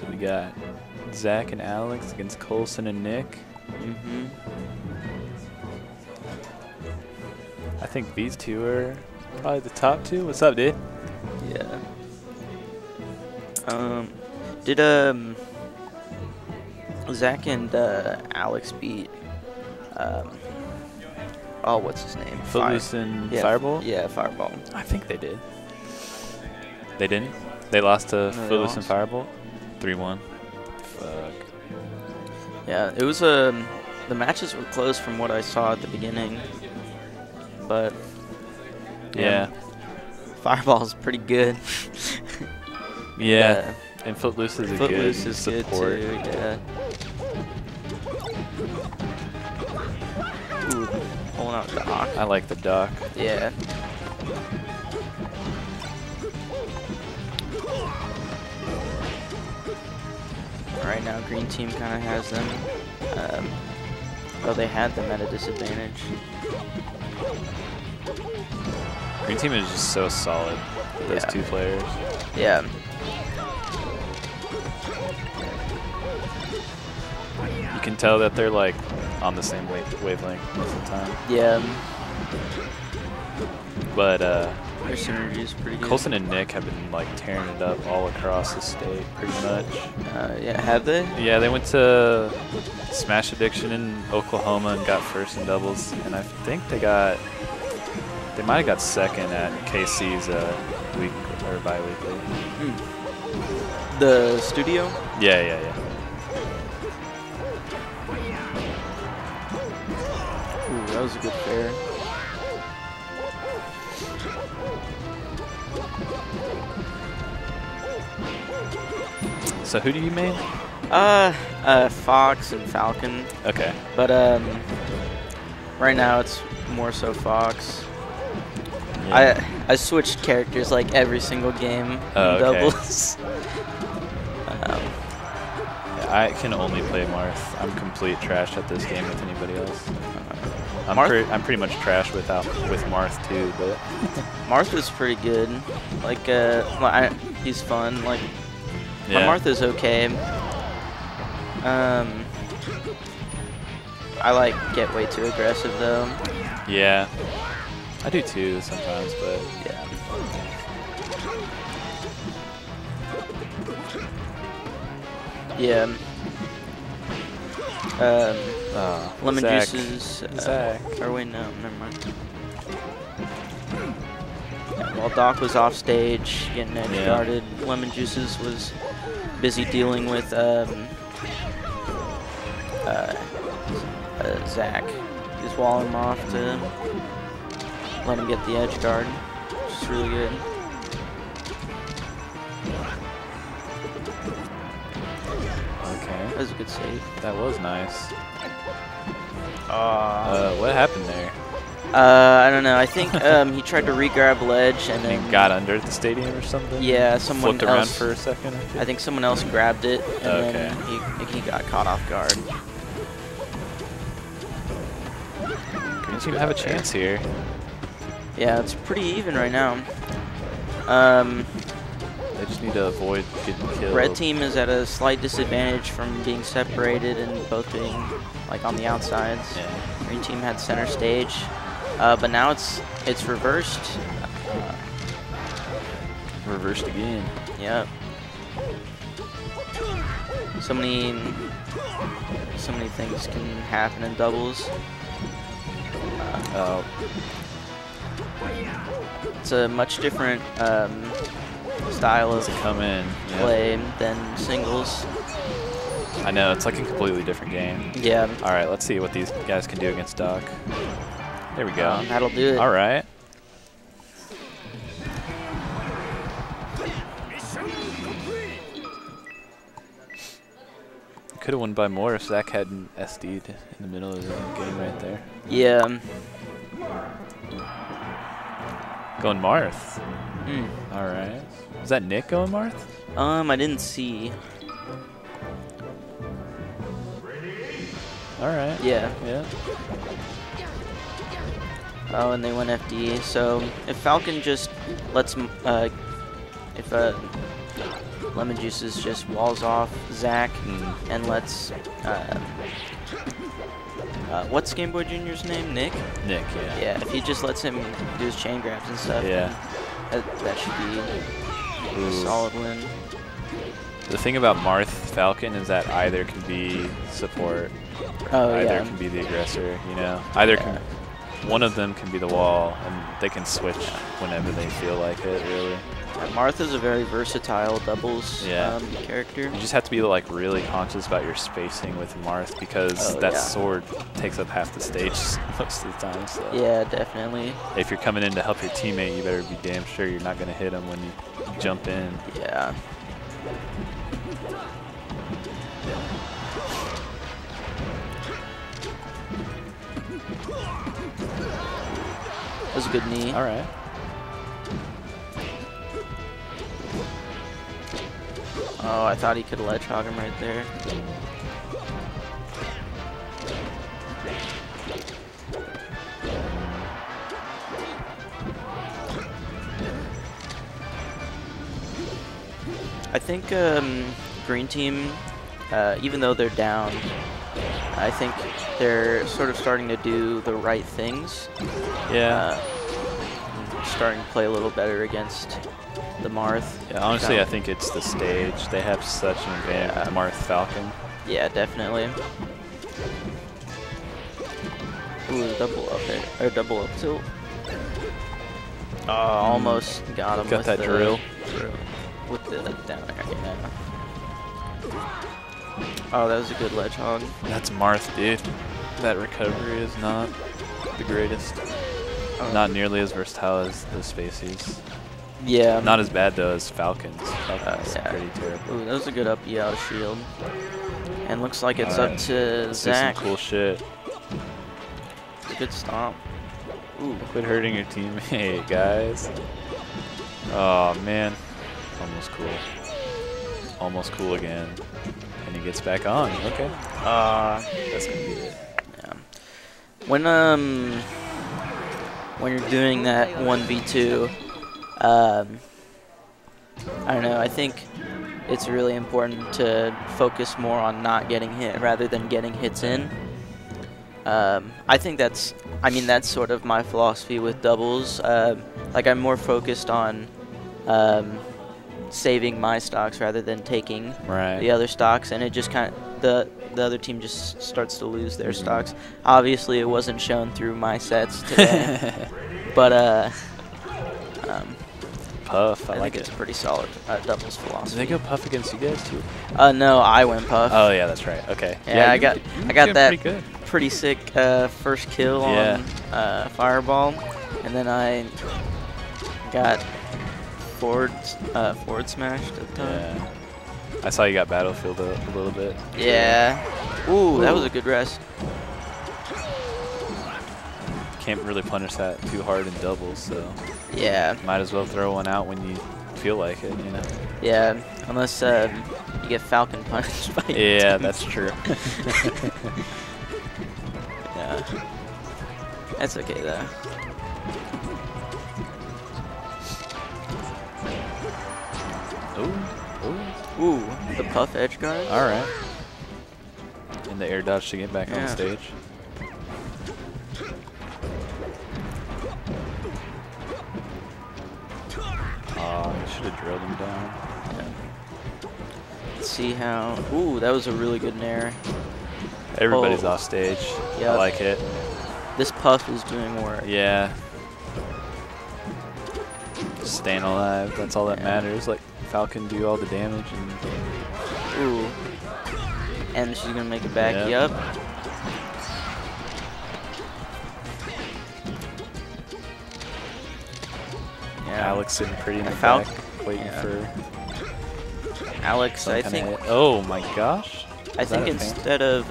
So we got Zach and Alex against Colson and Nick. Mm-hmm. I think these two are probably the top two. What's up, dude? Yeah. Did Zach and Alex beat oh, what's his name? Footloose and Fireball? Yeah, Fireball. I think they did. They didn't? They lost to Footloose and Fireball? 3-1. Fuck. Yeah, it was a... the matches were close from what I saw at the beginning. But... yeah. Fireball's pretty good. Yeah. And Footloose is Footloose is support. Good too, yeah. Pulling out the dock. I like the dock. Yeah. Right now, green team kind of has them. Well, they had them at a disadvantage. Green team is just so solid with those two players. Yeah. You can tell that they're like on the same wavelength most of the time. Yeah. But their synergy is pretty good. Colson and Nick have been like tearing it up all across the state, pretty much. Yeah, have they? Yeah, they went to Smash Addiction in Oklahoma and got first in doubles, and I think they got they might have got second at KC's week or bi-weekly. Mm. The studio? Yeah, yeah, yeah. That was a good fair. So who do you main? Fox and Falcon. Okay. But right now it's more so Fox. Yeah. I switched characters like every single game in doubles. I can only play Marth. I'm complete trash at this game with anybody else. I'm pretty much trash with Marth too, but Marth is pretty good. Like he's fun. Like my Marth is okay. I like get way too aggressive though. Yeah, I do too sometimes, but yeah. Yeah. Lemon Juices. Or wait, no, never mind. Yeah, while Doc was off stage getting edge guarded, Lemon Juices was busy dealing with Zach. Just walling him off to let him get the edge guard, which is really good. That was a good save. That was nice. What happened there? I don't know. I think he tried to re-grab ledge and then he got under the stadium or something. Yeah, someone flipped around for a second. I think someone else grabbed it and then he got caught off guard. Green team have a chance here. Yeah, it's pretty even right now. I just need to avoid getting killed. Red team is at a slight disadvantage from being separated and both being like on the outsides. Yeah. Green team had center stage, but now it's reversed. Reversed again. Yep. So many things can happen in doubles. It's a much different. Style of play than singles. I know, it's like a completely different game. Yeah. All right, let's see what these guys can do against Doc. There we go. That'll do it. All right. Could have won by more if Zach hadn't SD'd in the middle of the game right there. Yeah. Going Marth. Mm. All right. Is that Nick going Marth? I didn't see. All right. Yeah. Yeah. Oh, and they went FD. So if Falcon just lets, if Lemon Juices just walls off Zack and lets what's Game Boy Jr.'s name? Nick? Nick, yeah. Yeah, if he just lets him do his chain grabs and stuff, yeah, that should be a solid win. The thing about Marth Falcon is that either can be support, either can be the aggressor, you know? Either can... One of them can be the wall, and they can switch whenever they feel like it, really. Martha's a very versatile doubles character. You just have to be like really conscious about your spacing with Marth, because that sword takes up half the stage most of the time. So. Yeah, definitely. If you're coming in to help your teammate, you better be damn sure you're not going to hit him when you jump in. Yeah. That was a good knee. All right. Oh, I thought he could ledge hog him right there. I think Green Team, even though they're down, I think they're sort of starting to do the right things. Yeah. Starting to play a little better against the Marth. Yeah, honestly, I think it's the stage. They have such an advantage with Marth Falcon. Yeah, definitely. Ooh, double up there. Or double up tilt. Oh, almost got him. Got that drill. With the down air. Yeah. Oh, that was a good ledge hog. That's Marth, dude. That recovery is not the greatest. Not nearly as versatile as the Spaceys. Yeah. Not as bad, though, as Falcon's. Falcon's pretty terrible. Ooh, that was a good up E out of shield. And looks like it's up to Zack. Some cool shit. Good stomp. Ooh. Quit hurting your teammate, guys. Oh, man. Almost cool. Almost cool again. And he gets back on. Okay. That's going to be it. Yeah. When you're doing that 1v2, I don't know, I think it's really important to focus more on not getting hit rather than getting hits in. I think that's, I mean, that's sort of my philosophy with doubles. Like, I'm more focused on saving my stocks rather than taking the other stocks, and it just kind of, the other team just starts to lose their stocks. Obviously, it wasn't shown through my sets today, but Puff, I like think it's a pretty solid doubles philosophy. Did they go Puff against you guys too? No, I went Puff. Oh yeah, that's right. Okay. Yeah, yeah, I got that pretty sick first kill on Fireball, and then I got forward smashed at the time. Yeah. I saw you got Battlefield a little bit. Yeah. Ooh, that was a good rest. Can't really punish that too hard in doubles, so. Yeah. Might as well throw one out when you feel like it, you know? Yeah, unless you get Falcon punished by Yeah, that's true. Yeah. That's okay, though. Ooh. Ooh, the Puff edge guard. All right. And the air dodge to get back on stage. Oh, I should have drilled him down. Yeah. Let's see how. Ooh, that was a really good nair. Everybody's off stage. Yep. I like it. This Puff is doing work. Yeah. Staying alive. That's all that matters. Like. Falcon do all the damage and and she's gonna make it back. Yep. Yeah, Alex sitting pretty in the back, waiting for Alex. I think. Oh my gosh! I think instead of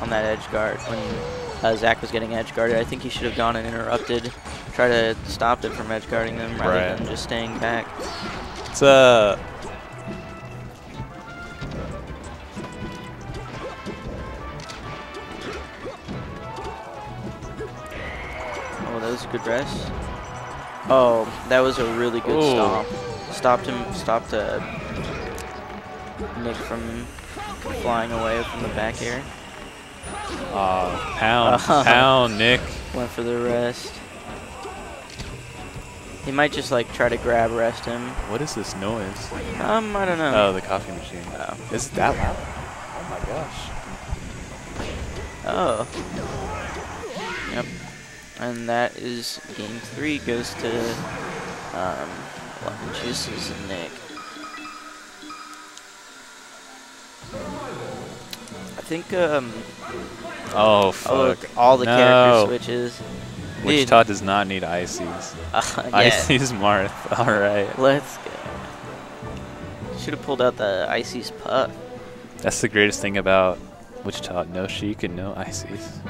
on that edge guard when Zack was getting edge guarded, I think he should have gone and interrupted, try to stop them from edge guarding them rather than just staying back. It's Oh, that was a good rest. Oh, that was a really good stop. Stopped him. Stopped Nick from flying away from the back air. Pound, Nick. Went for the rest. He might just like try to grab rest him. What is this noise? I don't know. Oh, the coffee machine. Oh. Is it that loud? Oh my gosh. Oh. Yep. And that is game three goes to Lemon Juices and Nick. I think, oh, fuck. Oh, look, all the character switches. Dude. Wichita does not need ICs. ICs Marth. Alright. Let's go. Should have pulled out the ICs Puff. That's the greatest thing about Wichita. No Sheik and no ICs.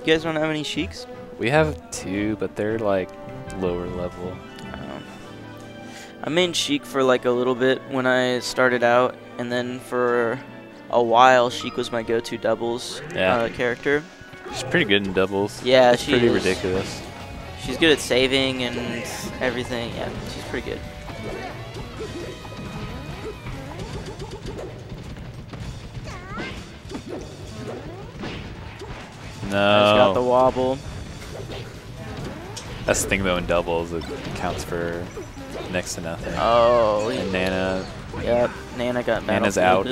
You guys don't have any Sheiks? We have two, but they're, like, lower level. I made Sheik for, like, a little bit when I started out, and then for a while, Sheik was my go-to doubles character. She's pretty good in doubles. Yeah, she's pretty ridiculous. She's good at saving and everything. Yeah, she's pretty good. No. She's got the wobble. That's the thing though in doubles, it counts for next to nothing. Oh. And Nana. Yep, Nana got metal. Nana's out.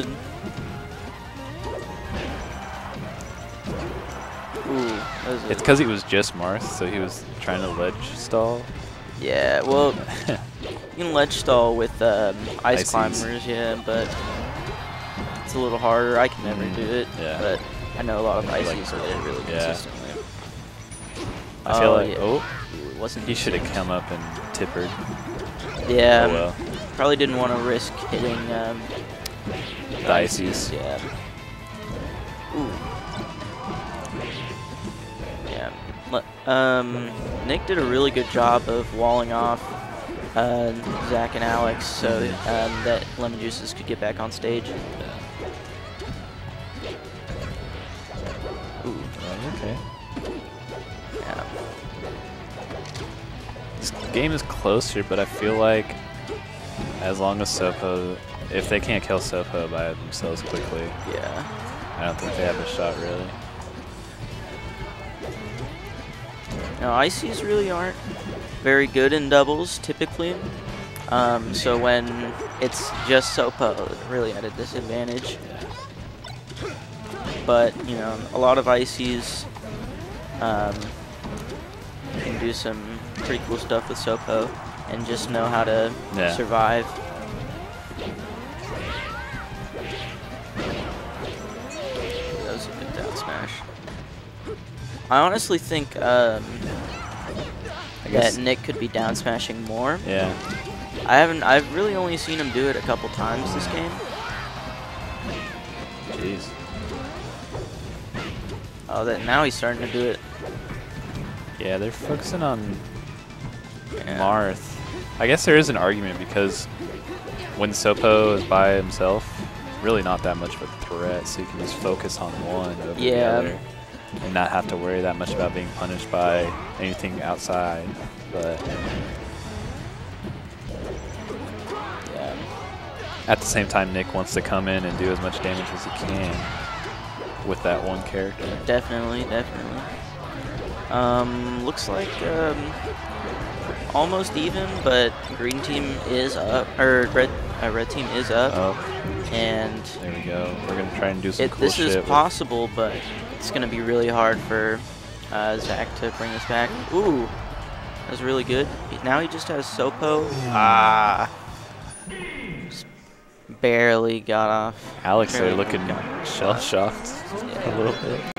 Ooh, it's because he was just Marth, so he was trying to ledge stall. Yeah, well, you can ledge stall with ice climbers, yeah, but it's a little harder. I can never do it, but I know a lot of ICs that did it really consistently. I feel like, he should have come up and tippered. Yeah, probably didn't want to risk hitting the ICs. Yeah. Ooh. Nick did a really good job of walling off Zach and Alex so that Lemon Juices could get back on stage. Ooh. Okay. Yeah. This game is closer, but I feel like as long as Sopo, if they can't kill Sopo by themselves quickly, I don't think they have a shot really. No, ICs really aren't very good in doubles, typically. So when it's just Sopo, really at a disadvantage. But, you know, a lot of ICs can do some pretty cool stuff with Sopo and just know how to survive. That was a good down smash. I honestly think that Nick could be down smashing more. Yeah. I've really only seen him do it a couple times this game. Jeez. Oh, that now he's starting to do it. Yeah, they're focusing on Marth. I guess there is an argument because when Sopo is by himself, really not that much of a threat, so you can just focus on one over the other. And not have to worry that much about being punished by anything outside. But at the same time, Nick wants to come in and do as much damage as he can with that one character. Definitely, definitely. Looks like almost even, but green team is up, or red team is up. Oh. And there we go. We're gonna try and do some cool shit. This is possible, but it's going to be really hard for Zach to bring this back. Ooh, that was really good. Now he just has Sopo. Ah, just barely got off. Alex, they're looking shell shocked a little bit.